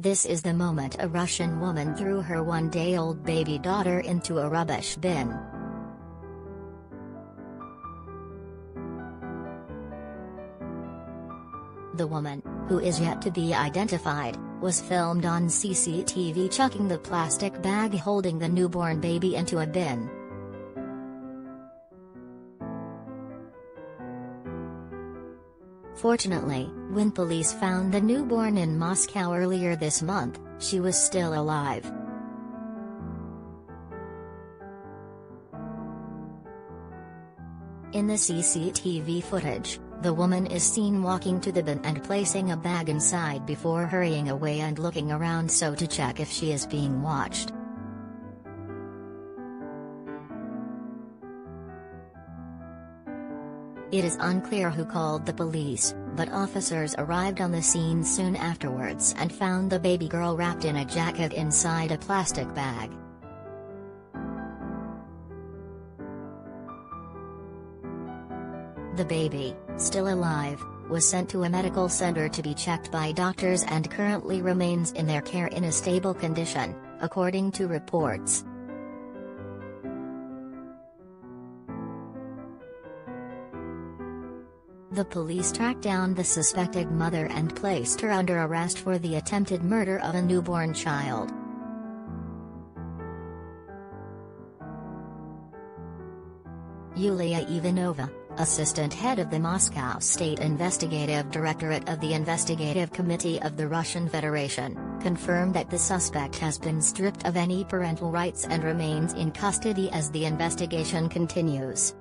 This is the moment a Russian woman threw her one-day-old baby daughter into a rubbish bin. The woman, who is yet to be identified, was filmed on CCTV chucking the plastic bag holding the newborn baby into a bin. Fortunately, when police found the newborn in Moscow earlier this month, she was still alive. In the CCTV footage, the woman is seen walking to the bin and placing a bag inside before hurrying away and looking around so to check if she is being watched. It is unclear who called the police, but officers arrived on the scene soon afterwards and found the baby girl wrapped in a jacket inside a plastic bag. The baby, still alive, was sent to a medical center to be checked by doctors and currently remains in their care in a stable condition, according to reports. The police tracked down the suspected mother and placed her under arrest for the attempted murder of a newborn child. Yulia Ivanova, assistant head of the Moscow State Investigative Directorate of the Investigative Committee of the Russian Federation, confirmed that the suspect has been stripped of any parental rights and remains in custody as the investigation continues.